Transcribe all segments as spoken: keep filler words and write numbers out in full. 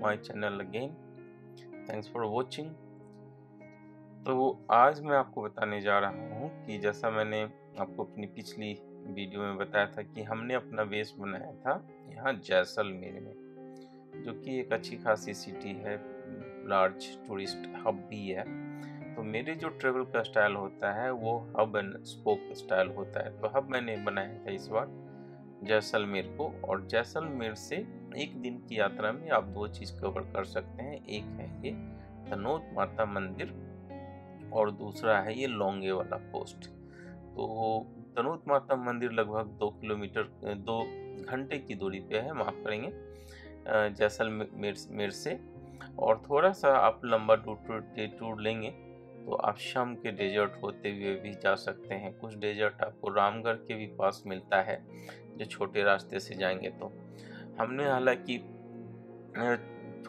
My channel again, thanks for watching. तो आज मैं आपको बताने जा रहा हूँ कि जैसा मैंने आपको अपनी पिछली वीडियो में बताया था कि हमने अपना बेस बनाया था यहाँ जैसलमेर में, जो कि एक अच्छी खासी सिटी है, लार्ज टूरिस्ट हब भी है। तो मेरे जो ट्रेवल का स्टाइल होता है वो हब एंड स्पोक स्टाइल होता है। तो हब मैंने बनाया था इस बार जैसलमेर को, और जैसलमेर से एक दिन की यात्रा में आप दो चीज़ कवर कर सकते हैं। एक है ये तनोट माता मंदिर और दूसरा है ये लोंगेवाला पोस्ट। तो तनोट माता मंदिर लगभग दो किलोमीटर दो घंटे की दूरी पे है, माफ़ करेंगे, जैसलमेर से। और थोड़ा सा आप लंबा डे टूर लेंगे तो आप शाम के डेजर्ट होते हुए भी जा सकते हैं। कुछ डेजर्ट आपको रामगढ़ के भी पास मिलता है, जो छोटे रास्ते से जाएंगे। तो हमने हालांकि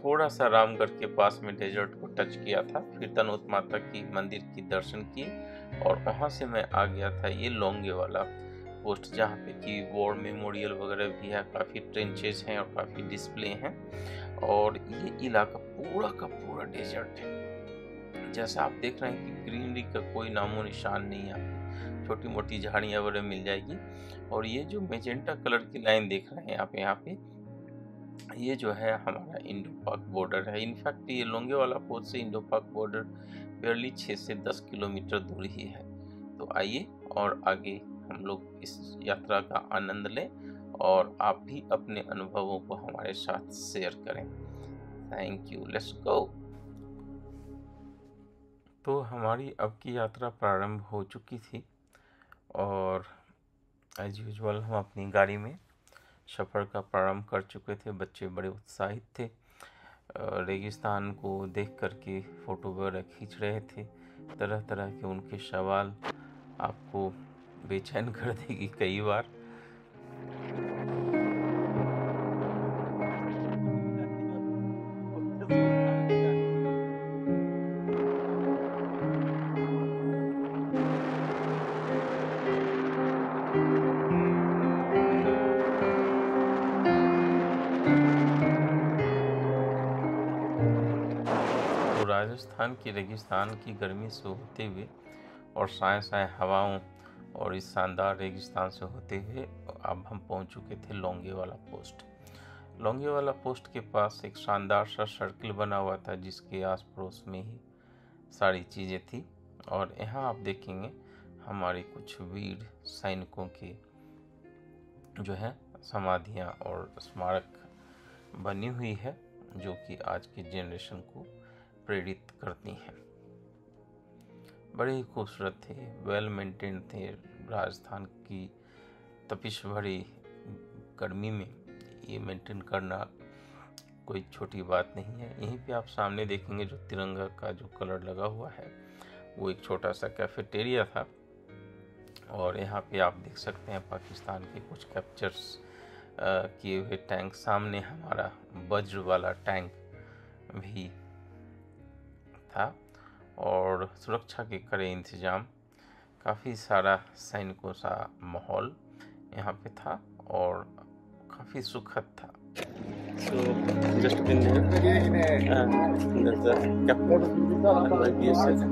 थोड़ा सा रामगढ़ के पास में डेजर्ट को टच किया था, फिर तनोट माता की मंदिर की दर्शन किए और वहाँ से मैं आ गया था ये लोंगेवाला पोस्ट, जहाँ पे कि वॉर मेमोरियल वगैरह भी है, काफ़ी ट्रेंचेज हैं और काफ़ी डिस्प्ले हैं। और ये इलाका पूरा का पूरा डेजर्ट है, जैसा आप देख रहे हैं कि ग्रीनरी का कोई नामो निशान नहीं है। छोटी मोटी झाड़ियाँ वगैरह मिल जाएगी। और ये जो मैजेंटा कलर की लाइन देख रहे हैं आप यहाँ पे, ये जो है हमारा इंडोपाक बॉर्डर है। इनफैक्ट ये लोंगेवाला पोस्ट से इंडोपाक बॉर्डर बेरली छः से दस किलोमीटर दूर ही है। तो आइए और आगे हम लोग इस यात्रा का आनंद लें और आप भी अपने अनुभवों को हमारे साथ शेयर करें। Thank you, let's go. तो हमारी अब की यात्रा प्रारंभ हो चुकी थी और एज यूजुअल हम अपनी गाड़ी में सफ़र का प्रारंभ कर चुके थे। बच्चे बड़े उत्साहित थे, रेगिस्तान को देख कर के फ़ोटो वगैरह खींच रहे थे। तरह तरह के उनके सवाल आपको बेचैन कर देगी कई बार। तो राजस्थान के रेगिस्तान की गर्मी से होते हुए और साए साए हवाओं और इस शानदार रेगिस्तान से होते हुए अब हम पहुंच चुके थे लोंगेवाला पोस्ट। लोंगेवाला पोस्ट के पास एक शानदार सा सर्किल बना हुआ था, जिसके आस पड़ोस में ही सारी चीज़ें थी। और यहाँ आप देखेंगे हमारे कुछ वीर सैनिकों के जो है समाधियाँ और स्मारक बनी हुई है, जो कि आज की जनरेशन को प्रेरित करती हैं। बड़े ही खूबसूरत थे, वेल मेंटेन थे। राजस्थान की तपिश भरी गर्मी में ये मेंटेन करना कोई छोटी बात नहीं है। यहीं पे आप सामने देखेंगे जो तिरंगा का जो कलर लगा हुआ है, वो एक छोटा सा कैफेटेरिया था। और यहाँ पे आप देख सकते हैं पाकिस्तान के कुछ कैप्चर्स किए हुए टैंक। सामने हमारा वज्र वाला टैंक भी था और सुरक्षा के कड़े इंतजाम। काफ़ी सारा सैनिकों सा माहौल यहाँ पे था और काफ़ी सुखद था। So, just been there. And there's a captain by B S F.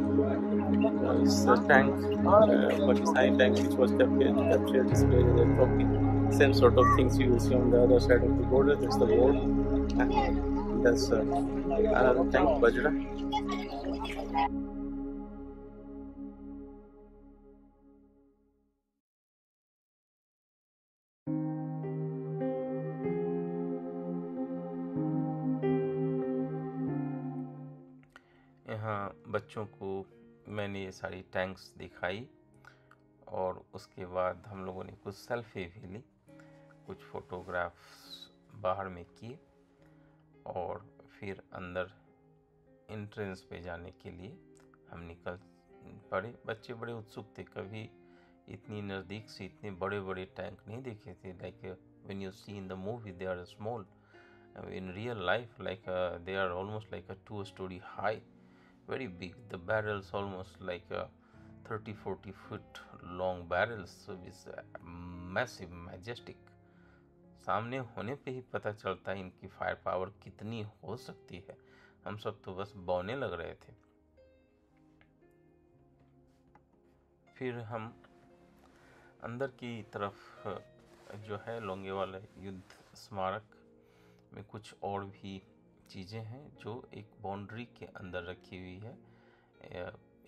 It's a tank, uh, Pakistani tank, which was captured, captured, displayed as a trophy. Same sort of things you will see on the other side of the border. There's the wall, and there's uh, another tank, Vajra. यहाँ बच्चों को मैंने ये सारी tanks दिखाई और उसके बाद हम लोगों ने कुछ सेल्फी भी ली, कुछ फोटोग्राफ्स बाहर में किए और फिर अंदर एंट्रेंस पे जाने के लिए हम निकल पड़े। बच्चे बड़े उत्सुक थे, कभी इतनी नज़दीक से इतने बड़े बड़े टैंक नहीं देखे थे। Like when you see in the movie they are small, in real life like they are almost like a two storey high, very big. The barrels almost like thirty forty feet long barrels, so it's massive majestic. सामने होने पे ही पता चलता है इनकी fire power कितनी हो सकती है। हम सब तो बस बौने लग रहे थे। फिर हम अंदर की तरफ जो है लोंगेवाला युद्ध स्मारक में कुछ और भी चीज़ें हैं जो एक बाउंड्री के अंदर रखी हुई है,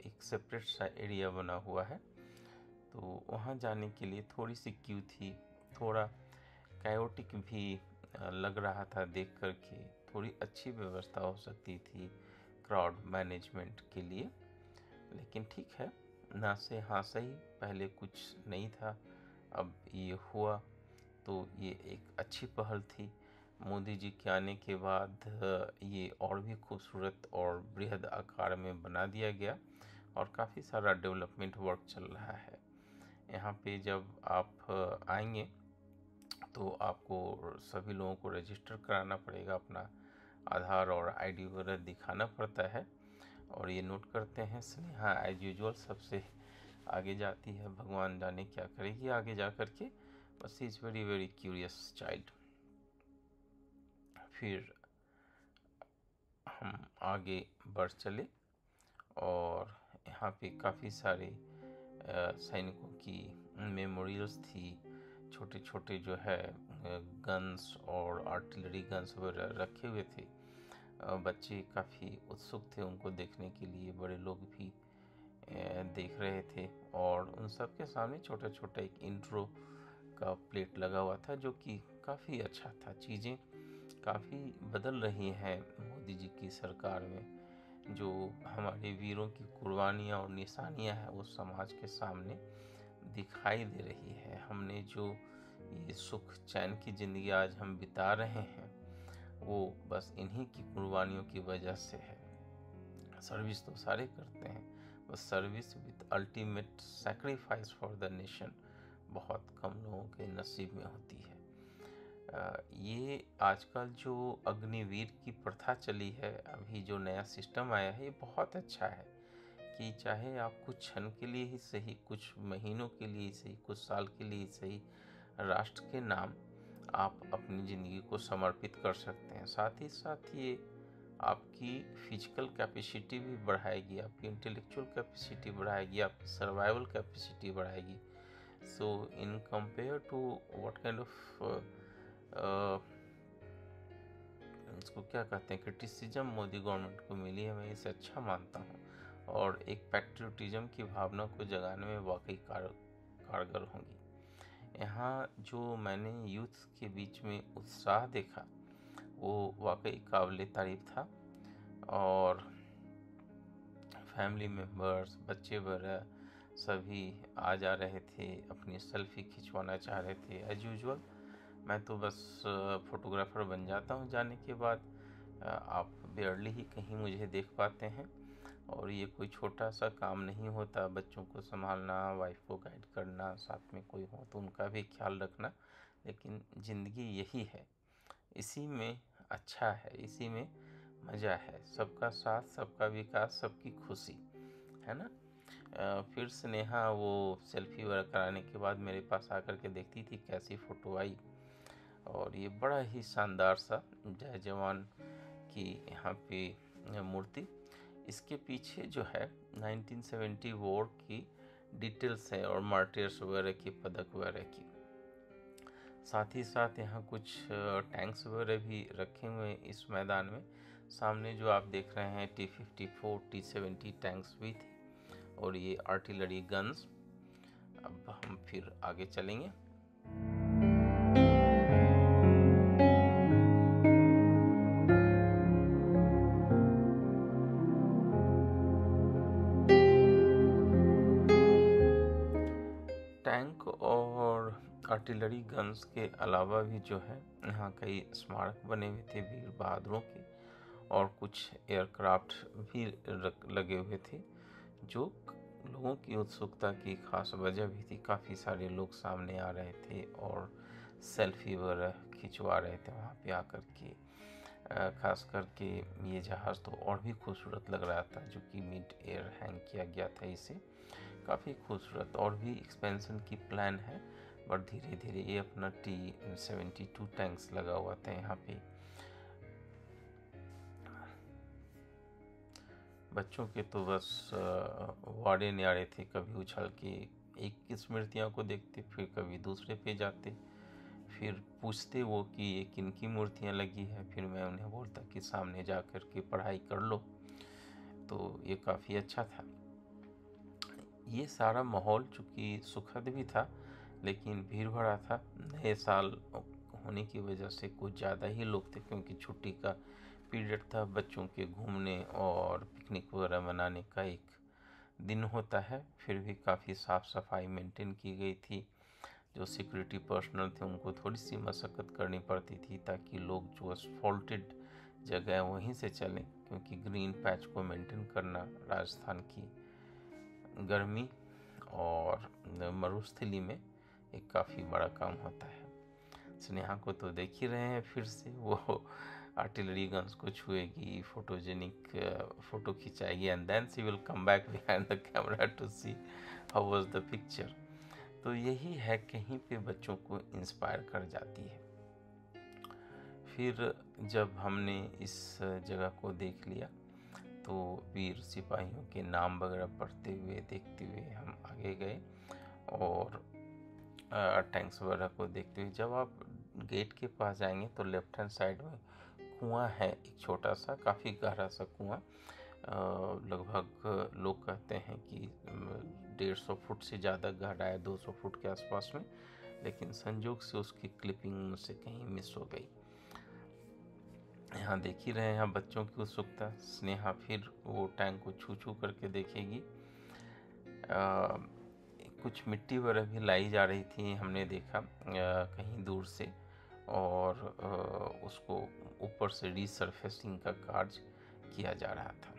एक सेपरेट सा एरिया बना हुआ है। तो वहाँ जाने के लिए थोड़ी सी क्यू थी, थोड़ा कायोटिक भी लग रहा था देख कर के। थोड़ी अच्छी व्यवस्था हो सकती थी क्राउड मैनेजमेंट के लिए, लेकिन ठीक है, ना से हाँ सही, पहले कुछ नहीं था, अब ये हुआ तो ये एक अच्छी पहल थी। मोदी जी के आने के बाद ये और भी खूबसूरत और बृहद आकार में बना दिया गया और काफ़ी सारा डेवलपमेंट वर्क चल रहा है यहाँ पे। जब आप आएंगे तो आपको सभी लोगों को रजिस्टर कराना पड़ेगा, अपना आधार और आईडी वगैरह दिखाना पड़ता है। और ये नोट करते हैं, स्नेहा एज यूजुअल सबसे आगे जाती है, भगवान जाने क्या करेगी आगे जा कर के, बस is very very curious child. फिर हम आगे बढ़ चले और यहाँ पे काफ़ी सारे सैनिकों की मेमोरियल्स थी, छोटे छोटे जो है गन्स और आर्टिलरी गन्स वगैरह रखे हुए थे। बच्चे काफ़ी उत्सुक थे उनको देखने के लिए, बड़े लोग भी देख रहे थे। और उन सब के सामने छोटा छोटा एक इंट्रो का प्लेट लगा हुआ था जो कि काफ़ी अच्छा था। चीज़ें काफ़ी बदल रही हैं मोदी जी की सरकार में। जो हमारे वीरों की कुर्बानियाँ और निशानियाँ हैं वो समाज के सामने दिखाई दे रही है। हमने जो ये सुख चैन की ज़िंदगी आज हम बिता रहे हैं वो बस इन्हीं की कुर्बानियों की वजह से है। सर्विस तो सारे करते हैं, बस service with ultimate sacrifice for the nation बहुत कम लोगों के नसीब में होती है। ये आजकल जो अग्निवीर की प्रथा चली है, अभी जो नया सिस्टम आया है, ये बहुत अच्छा है कि चाहे आप कुछ क्षण के लिए ही सही, कुछ महीनों के लिए ही सही, कुछ साल के लिए ही सही, राष्ट्र के नाम आप अपनी ज़िंदगी को समर्पित कर सकते हैं। साथ ही साथ ये आपकी फिजिकल कैपेसिटी भी बढ़ाएगी, आपकी इंटेलेक्चुअल कैपेसिटी बढ़ाएगी, आपकी सर्वाइवल कैपेसिटी बढ़ाएगी। So in compare to what kind of इसको क्या कहते हैं, क्रिटिसिज्म मोदी गवर्नमेंट को मिली है, मैं इसे अच्छा मानता हूँ और एक पैट्रियोटिज्म की भावना को जगाने में वाकई कार, कारगर होंगी। यहाँ जो मैंने यूथ के बीच में उत्साह देखा वो वाकई काबिल तारीफ था। और फैमिली मेम्बर्स, बच्चे वगैरह सभी आ जा रहे थे, अपनी सेल्फी खिंचवाना चाह रहे थे। एज यूजुअल मैं तो बस फोटोग्राफ़र बन जाता हूँ जाने के बाद, आप बेयरली ही कहीं मुझे देख पाते हैं। और ये कोई छोटा सा काम नहीं होता, बच्चों को संभालना, वाइफ को गाइड करना, साथ में कोई हो तो उनका भी ख्याल रखना, लेकिन ज़िंदगी यही है, इसी में अच्छा है, इसी में मज़ा है, सबका साथ, सबका विकास, सबकी खुशी, है ना। फिर स्नेहा वो सेल्फी वगैरह कराने के बाद मेरे पास आकर के देखती थी कैसी फ़ोटो आई। और ये बड़ा ही शानदार सा जय जवान की यहाँ पे मूर्ति, इसके पीछे जो है नाइनटीन सेवेंटी वॉर की डिटेल्स है और मार्टियर्स वगैरह की, पदक वगैरह की। साथ ही साथ यहाँ कुछ टैंक्स वगैरह भी रखे हुए हैं इस मैदान में। सामने जो आप देख रहे हैं T fifty four, T seventy tanks भी थे और ये आर्टिलरी गन्स। अब हम फिर आगे चलेंगे। टैंक और आर्टिलरी गन्स के अलावा भी जो है यहाँ कई स्मारक बने हुए थे वीर बहादुरों के, और कुछ एयरक्राफ्ट भी लगे हुए थे जो लोगों की उत्सुकता की खास वजह भी थी। काफ़ी सारे लोग सामने आ रहे थे और सेल्फी वगैरह खिंचवा रहे थे वहाँ पे आकर के। ख़ास करके ये जहाज़ तो और भी खूबसूरत लग रहा था जो कि मिड एयर हैंग किया गया था, इसे काफ़ी खूबसूरत। और भी एक्सपेंशन की प्लान है, और धीरे धीरे ये अपना टी सेवेंटी टू टैंक्स लगा हुआ था यहाँ पे। बच्चों के तो बस वाड़े न्याड़े थे, कभी उछल के एक की स्मृतियों को देखते, फिर कभी दूसरे पे जाते, फिर पूछते वो कि ये किन की मूर्तियाँ लगी है, फिर मैं उन्हें बोलता कि सामने जा कर के पढ़ाई कर लो। तो ये काफ़ी अच्छा था। ये सारा माहौल चूँकि सुखद भी था लेकिन भीड़ भरा था। नए साल होने की वजह से कुछ ज़्यादा ही लोग थे क्योंकि छुट्टी का पीरियड था, बच्चों के घूमने और पिकनिक वगैरह मनाने का एक दिन होता है। फिर भी काफ़ी साफ़ सफाई मेंटेन की गई थी। जो सिक्योरिटी पर्सनल थे उनको थोड़ी सी मशक्क़त करनी पड़ती थी ताकि लोग जो असफॉल्टेड जगह है वहीं से चलें, क्योंकि ग्रीन पैच को मेंटेन करना राजस्थान की गर्मी और मरुस्थली में एक काफ़ी बड़ा काम होता है। स्नेहा को तो देख ही रहे हैं, फिर से वो आर्टिलरी गन्स को छुएगी, फोटोजेनिक फ़ोटो खिंचाएगी and then she will come back behind the camera to see how was the picture. तो यही है, कहीं पे बच्चों को इंस्पायर कर जाती है। फिर जब हमने इस जगह को देख लिया तो वीर सिपाहियों के नाम वगैरह पढ़ते हुए देखते हुए हम आगे गए और टैंक्स वगैरह को देखते हुए जब आप गेट के पास जाएंगे तो लेफ्ट हैंड साइड में कुआं है, एक छोटा सा काफ़ी गहरा सा कुआं, लगभग लोग कहते हैं कि डेढ़ सौ फुट से ज़्यादा गहरा है, दो सौ फुट के आसपास में, लेकिन संयोग से उसकी क्लिपिंग मुझसे कहीं मिस हो गई। यहाँ देख ही रहे हैं बच्चों की उत्सुकता। स्नेहा फिर वो टैंक को छू छू करके देखेगी। आ, कुछ मिट्टी वगैरह भी लाई जा रही थी, हमने देखा आ, कहीं दूर से, और आ, उसको ऊपर से रीसर्फेसिंग का कार्य किया जा रहा था।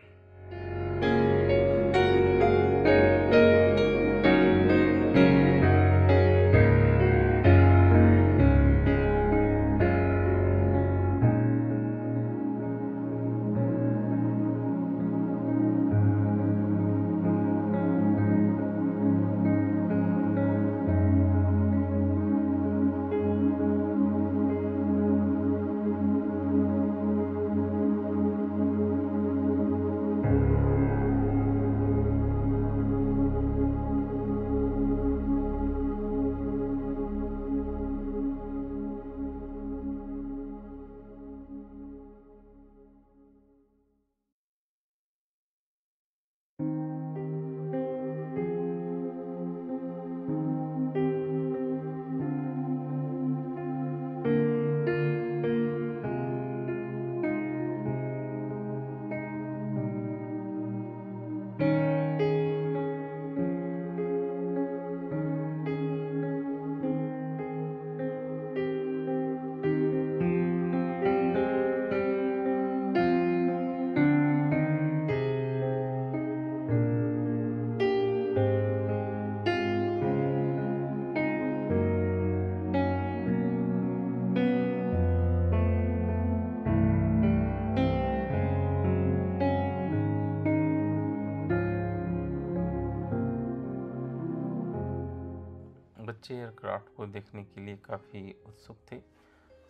बच्चे एयरक्राफ्ट को देखने के लिए काफ़ी उत्सुक थे।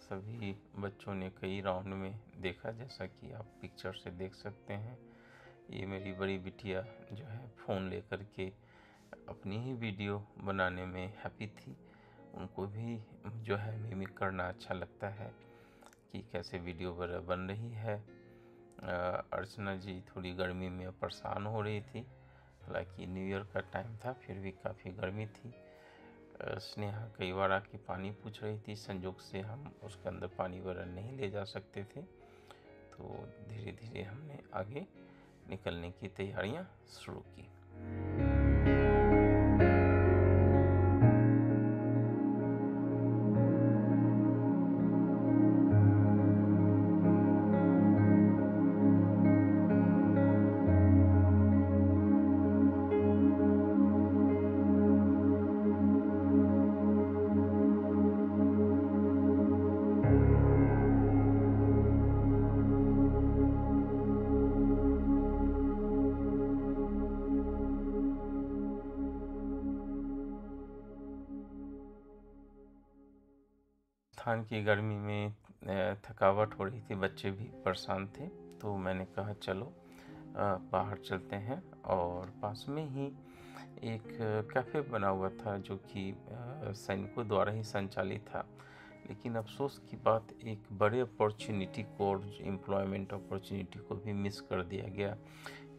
सभी बच्चों ने कई राउंड में देखा, जैसा कि आप पिक्चर से देख सकते हैं। ये मेरी बड़ी बिटिया जो है फ़ोन लेकर के अपनी ही वीडियो बनाने में हैप्पी थी। उनको भी जो है मिमिक करना अच्छा लगता है कि कैसे वीडियो वगैरह बन रही है। अर्चना जी थोड़ी गर्मी में परेशान हो रही थी, हालांकि न्यू ईयर का टाइम था फिर भी काफ़ी गर्मी थी। स्नेहा कई बार आके पानी पूछ रही थी, संयोग से हम उसके अंदर पानी वगैरह नहीं ले जा सकते थे। तो धीरे धीरे हमने आगे निकलने की तैयारियां शुरू की। राजस्थान की गर्मी में थकावट हो रही थी, बच्चे भी परेशान थे, तो मैंने कहा चलो बाहर चलते हैं। और पास में ही एक कैफ़े बना हुआ था जो कि सैनिकों द्वारा ही संचालित था, लेकिन अफसोस की बात एक बड़े अपॉर्चुनिटी को और एम्प्लॉयमेंट अपॉर्चुनिटी को भी मिस कर दिया गया।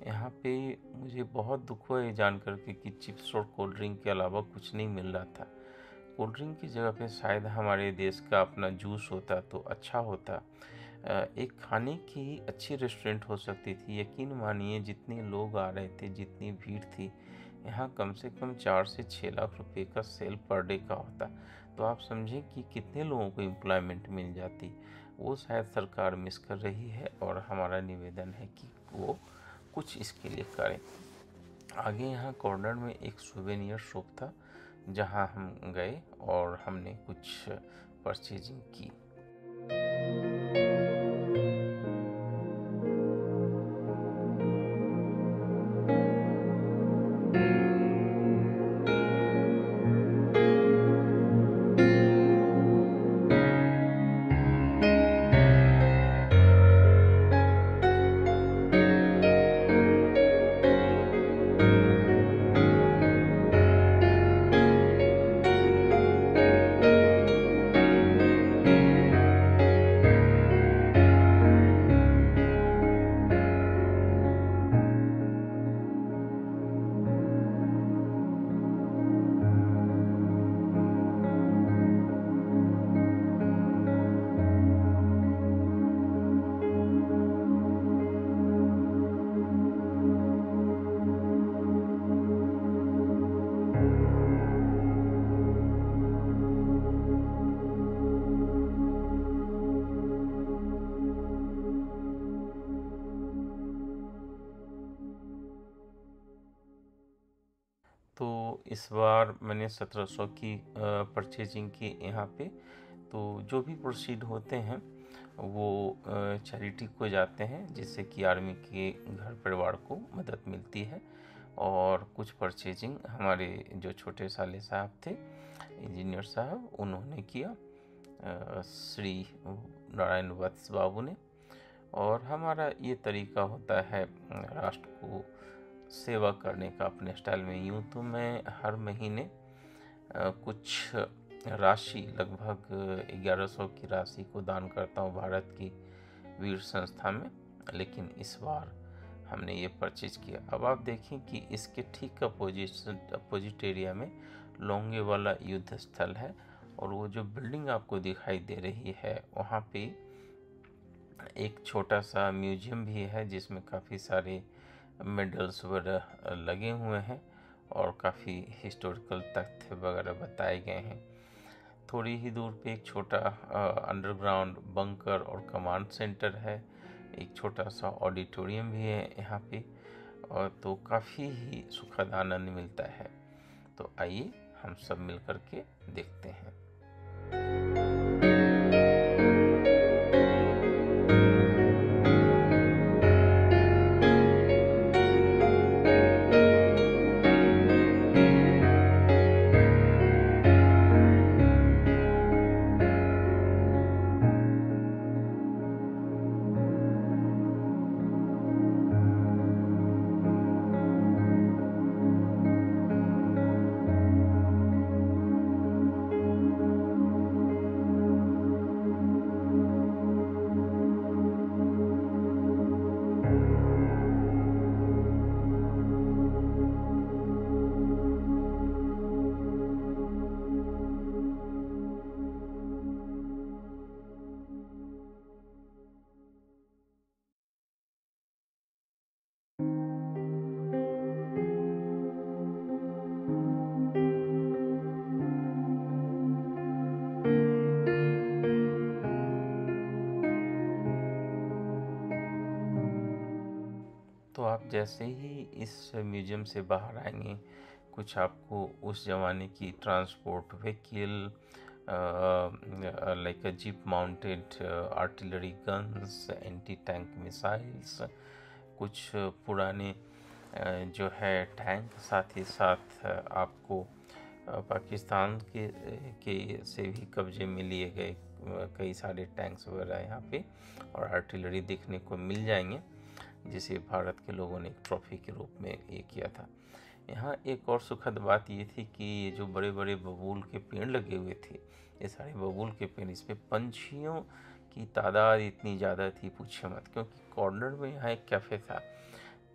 यहाँ पे मुझे बहुत दुख हुआ ये जान करके कि चिप्स और कोल्ड ड्रिंक के अलावा कुछ नहीं मिल रहा था। कोल्ड ड्रिंक की जगह पे शायद हमारे देश का अपना जूस होता तो अच्छा होता, एक खाने की अच्छी रेस्टोरेंट हो सकती थी। यकीन मानिए जितने लोग आ रहे थे, जितनी भीड़ थी, यहाँ कम से कम चार से छः लाख रुपए का सेल पर डे का होता, तो आप समझें कि कितने लोगों को एम्प्लॉयमेंट मिल जाती। वो शायद सरकार मिस कर रही है और हमारा निवेदन है कि वो कुछ इसके लिए करें। आगे यहाँ कॉर्नर में एक सुवेनियर शॉप था जहाँ हम गए और हमने कुछ परचेजिंग की। तो इस बार मैंने सत्रह सौ की परचेजिंग की यहाँ पे। तो जो भी प्रोसीड होते हैं वो चैरिटी को जाते हैं, जिससे कि आर्मी के घर परिवार को मदद मिलती है। और कुछ परचेजिंग हमारे जो छोटे साले साहब थे, इंजीनियर साहब, उन्होंने किया, श्री नारायण वत्स बाबू ने। और हमारा ये तरीका होता है राष्ट्र को सेवा करने का अपने स्टाइल में। यूँ तो मैं हर महीने कुछ राशि, लगभग ग्यारह सौ की राशि को दान करता हूँ भारत की वीर संस्था में, लेकिन इस बार हमने ये परचेज किया। अब आप देखें कि इसके ठीक अपोजिट अपोजिट एरिया में लोंगेवाला युद्ध स्थल है, और वो जो बिल्डिंग आपको दिखाई दे रही है वहाँ पे एक छोटा सा म्यूजियम भी है, जिसमें काफ़ी सारे मेडल्स वगैरह लगे हुए हैं और काफ़ी हिस्टोरिकल तथ्य वगैरह बताए गए हैं। थोड़ी ही दूर पे एक छोटा अंडरग्राउंड बंकर और कमांड सेंटर है, एक छोटा सा ऑडिटोरियम भी है यहाँ पे, और तो काफ़ी ही सुखद आनंद मिलता है। तो आइए हम सब मिल कर के देखते हैं। आप जैसे ही इस म्यूजियम से बाहर आएंगे, कुछ आपको उस ज़माने की transport vehicle, like a jeep mounted artillery guns, anti tank missiles, कुछ पुराने uh, जो है टैंक, साथ ही साथ आपको पाकिस्तान के के से भी कब्जे में लिए गए कई सारे टैंक्स वगैरह यहाँ पे और आर्टिलरी देखने को मिल जाएंगे, जिसे भारत के लोगों ने एक ट्रॉफी के रूप में ये किया था। यहाँ एक और सुखद बात ये थी कि ये जो बड़े बड़े बबूल के पेड़ लगे हुए थे, ये सारे बबूल के पेड़, इसमें पंछियों की तादाद इतनी ज़्यादा थी पूछे मत, क्योंकि कॉर्नर में यहाँ एक कैफ़े था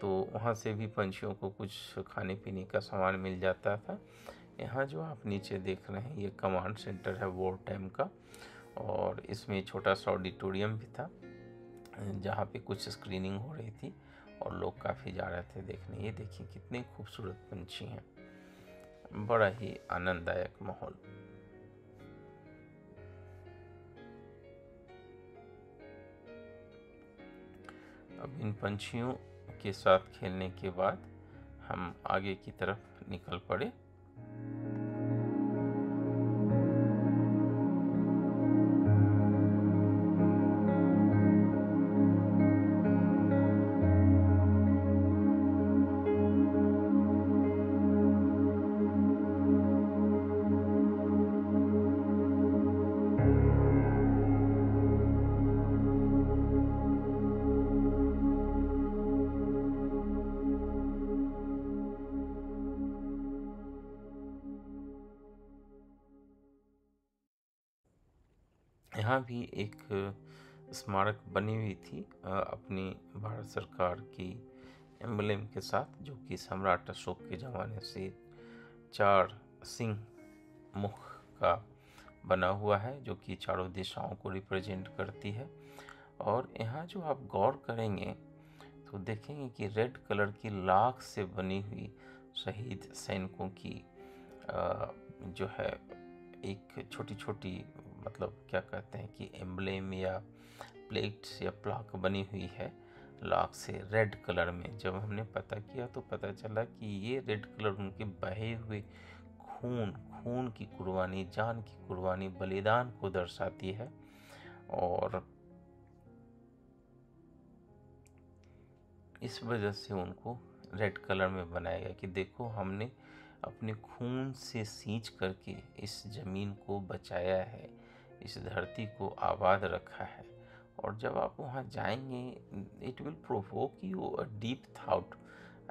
तो वहाँ से भी पंछियों को कुछ खाने पीने का सामान मिल जाता था। यहाँ जो आप नीचे देख रहे हैं ये कमांड सेंटर है वॉर टाइम का, और इसमें छोटा सा ऑडिटोरियम भी था जहाँ पे कुछ स्क्रीनिंग हो रही थी और लोग काफ़ी जा रहे थे देखने। ये देखिए कितने खूबसूरत पंछी हैं, बड़ा ही आनंददायक माहौल। अब इन पंछियों के साथ खेलने के बाद हम आगे की तरफ निकल पड़े। यहाँ भी एक स्मारक बनी हुई थी अपनी भारत सरकार की एम्बलेम के साथ, जो कि सम्राट अशोक के ज़माने से चार सिंह मुख का बना हुआ है, जो कि चारों दिशाओं को रिप्रेजेंट करती है। और यहाँ जो आप गौर करेंगे तो देखेंगे कि रेड कलर की लाख से बनी हुई शहीद सैनिकों की जो है एक छोटी छोटी मतलब क्या कहते हैं कि एम्ब्लेम या प्लेट्स या प्लाक बनी हुई है लाख से रेड कलर में। जब हमने पता किया तो पता चला कि ये रेड कलर उनके बहे हुए खून खून की कुर्बानी, जान की कुर्बानी, बलिदान को दर्शाती है। और इस वजह से उनको रेड कलर में बनाया गया कि देखो हमने अपने खून से सींच करके इस ज़मीन को बचाया है, इस धरती को आबाद रखा है। और जब आप वहाँ जाएंगे it will provoke you a deep thought.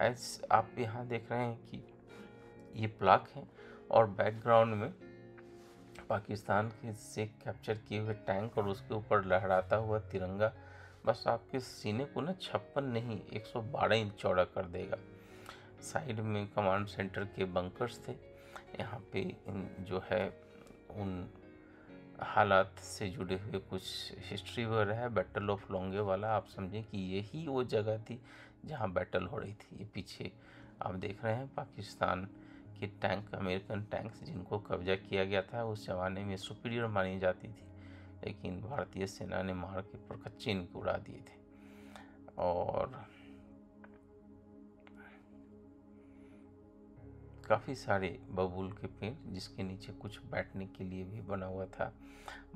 As आप यहाँ देख रहे हैं कि ये प्लाक है और बैकग्राउंड में पाकिस्तान के से कैप्चर किए हुए टैंक और उसके ऊपर लहराता हुआ तिरंगा बस आपके सीने को ना छप्पन नहीं एक सौ बारह इंच चौड़ा कर देगा। साइड में कमांड सेंटर के बंकर्स थे, यहाँ पे जो है उन हालात से जुड़े हुए कुछ हिस्ट्री वगैरह है। बैटल ऑफ लोंगेवाला, आप समझें कि यही वो जगह थी जहाँ बैटल हो रही थी। ये पीछे आप देख रहे हैं पाकिस्तान के टैंक, अमेरिकन टैंक्स जिनको कब्जा किया गया था, उस जमाने में सुपीरियर मानी जाती थी, लेकिन भारतीय सेना ने मार के परखच्चे इनको उड़ा दिए थे। और काफ़ी सारे बबूल के पेड़ जिसके नीचे कुछ बैठने के लिए भी बना हुआ था।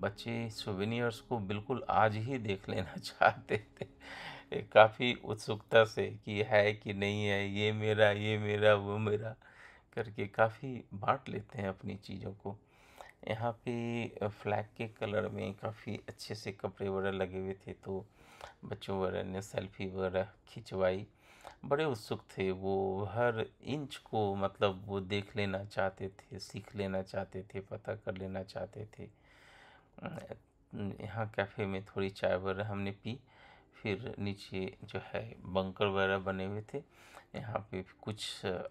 बच्चे सोवेनियर्स को बिल्कुल आज ही देख लेना चाहते थे काफ़ी उत्सुकता से कि है कि नहीं है, ये मेरा ये मेरा वो मेरा करके काफ़ी बांट लेते हैं अपनी चीज़ों को। यहाँ पे फ्लैग के कलर में काफ़ी अच्छे से कपड़े वगैरह लगे हुए थे तो बच्चों वगैरह ने सेल्फी वगैरह खिंचवाई। बड़े उत्सुक थे वो, हर इंच को मतलब वो देख लेना चाहते थे, सीख लेना चाहते थे, पता कर लेना चाहते थे। यहाँ कैफ़े में थोड़ी चाय वगैरह हमने पी, फिर नीचे जो है बंकर वगैरह बने हुए थे। यहाँ पे कुछ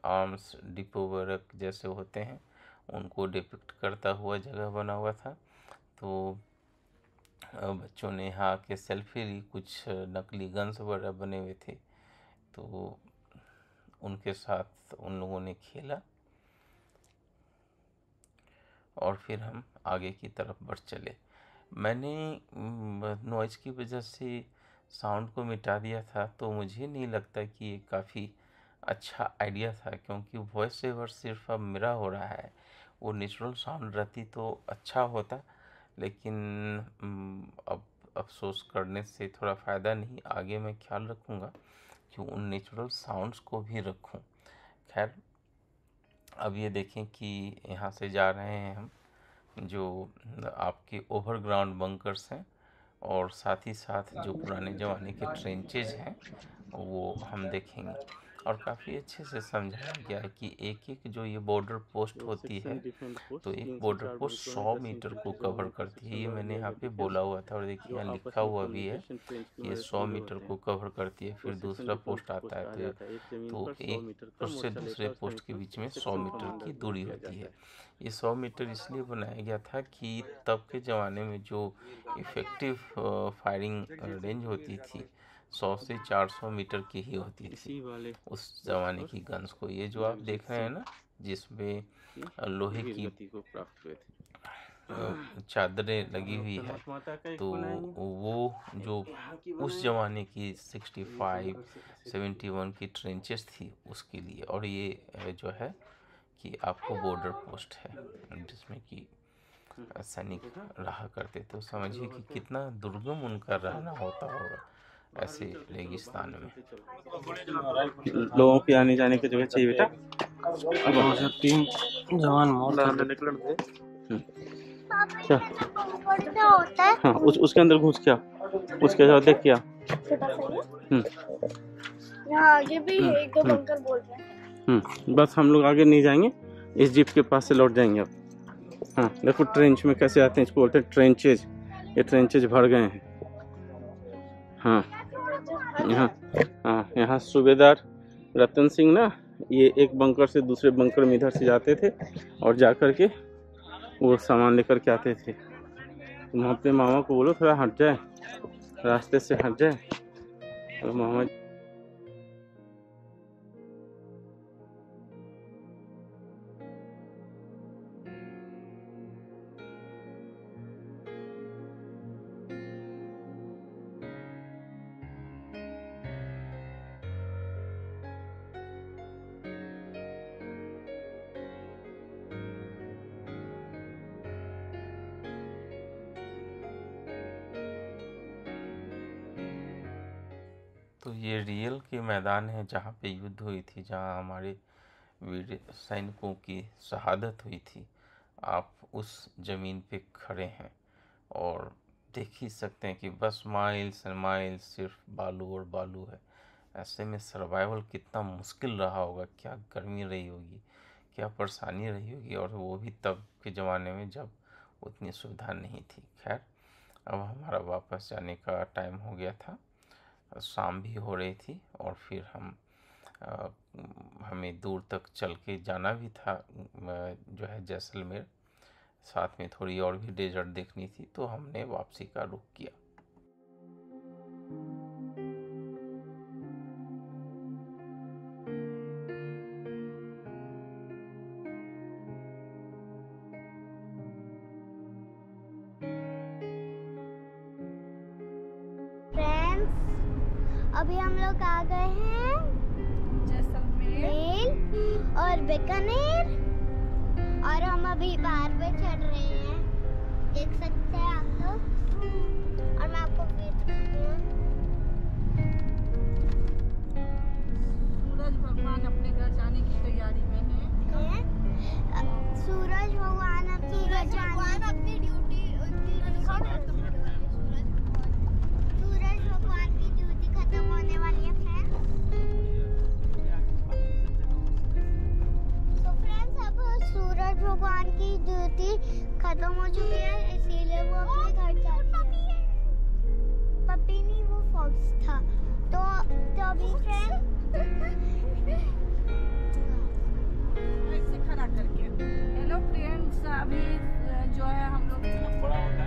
आर्म्स डिपो वगैरह जैसे होते हैं उनको डिपिक्ट करता हुआ जगह बना हुआ था, तो बच्चों ने यहाँ आके सेल्फी ली। कुछ नकली गन्स वगैरह बने हुए थे तो उनके साथ उन लोगों ने खेला और फिर हम आगे की तरफ बढ़ चले। मैंने नॉइज़ की वजह से साउंड को मिटा दिया था तो मुझे नहीं लगता कि ये काफ़ी अच्छा आइडिया था, क्योंकि वॉइस ओवर सिर्फ अब मेरा हो रहा है, वो नेचुरल साउंड रहती तो अच्छा होता। लेकिन अब अफसोस करने से थोड़ा फ़ायदा नहीं, आगे मैं ख्याल रखूँगा कि उन नेचुरल साउंड्स को भी रखूं। खैर अब ये देखें कि यहाँ से जा रहे हैं हम जो आपके ओवरग्राउंड बंकर्स हैं और साथ ही साथ जो पुराने ज़माने के ट्रेंचेज हैं वो हम देखेंगे। और काफ़ी अच्छे से समझाया गया है कि एक एक जो ये बॉर्डर पोस्ट होती है तो एक बॉर्डर पोस्ट सौ मीटर को कवर करती है। ये मैंने यहाँ पे बोला हुआ था और देखिए यहाँ लिखा हुआ भी है ये सौ मीटर को कवर करती है। फिर दूसरा पोस्ट आता है तो एक उससे दूसरे पोस्ट के बीच में सौ मीटर की दूरी होती है। ये सौ मीटर इसलिए बनाया गया था कि तब के ज़माने में जो इफ़ेक्टिव फायरिंग रेंज होती थी सौ से चार सौ मीटर की ही होती थी उस ज़माने की गन्स को। ये जो आप देख रहे हैं ना जिसमें लोहे की चादरें लगी हुई है तो वो जो उस ज़माने की सिक्सटी फाइव, सेवेंटी वन की ट्रेंचेस थी उसके लिए। और ये जो है कि आपको बॉर्डर पोस्ट है जिसमें कि सैनिक रहा करते। तो समझिए कि कितना दुर्गम उनका रहना होता होगा ऐसे रेगिस्तान में। लोगों के आने जाने की जगह चाहिए बेटा। अब तीन जवान मौत निकल गए। क्या होता है? हाँ, उस उसके अंदर घुस क्या? उसके साथ देख क्या? यहाँ आगे भी एक दो बंकर बोल रहे हैं। बस हम लोग आगे नहीं जाएंगे, इस जीप के पास से लौट जाएंगे अब। हाँ देखो ट्रेंच में कैसे आते हैं, इसको बोलते हैं ट्रेंचेज। ये ट्रेंचेज भर गए हैं। हाँ यहाँ हाँ यहाँ सूबेदार रतन सिंह ना ये एक बंकर से दूसरे बंकर में इधर से जाते थे और जाकर के वो सामान लेकर के आते थे। तुम अपने मामा को बोलो थोड़ा हट जाए, रास्ते से हट जाए। और मामा तो ये रियल के मैदान है जहाँ पे युद्ध हुई थी, जहाँ हमारे वीर सैनिकों की शहादत हुई थी। आप उस ज़मीन पे खड़े हैं और देख ही सकते हैं कि बस माइल्स एंड माइल्स सिर्फ बालू और बालू है। ऐसे में सर्वाइवल कितना मुश्किल रहा होगा, क्या गर्मी रही होगी, क्या परेशानी रही होगी, और वो भी तब के ज़माने में जब उतनी सुविधा नहीं थी। खैर अब हमारा वापस जाने का टाइम हो गया था, शाम भी हो रही थी और फिर हम आ, हमें दूर तक चल के जाना भी था जो है जैसलमेर, साथ में थोड़ी और भी डेजर्ट देखनी थी। तो हमने वापसी का रुख किया। अभी हम लोग आ गए हैं जैसलमेर और बीकानेर और हम अभी बाहर पे चढ़ रहे हैं, देख सकते हैं आप लोग। और मैं आपको फिर सूरज भगवान अपने घर जाने की तैयारी में है। सूरज भगवान अपने घर जाने अपनी ड्यूटी उनकी भगवान की ड्यूटी खत्म हो चुकी है इसीलिए वो अपने घर जा रही है। पपी नहीं, वो फॉक्स था। तो तभी फ्रेंड ऐसे खड़ा करके हेलो फ्रेंड्स, अभी जो है हम लोग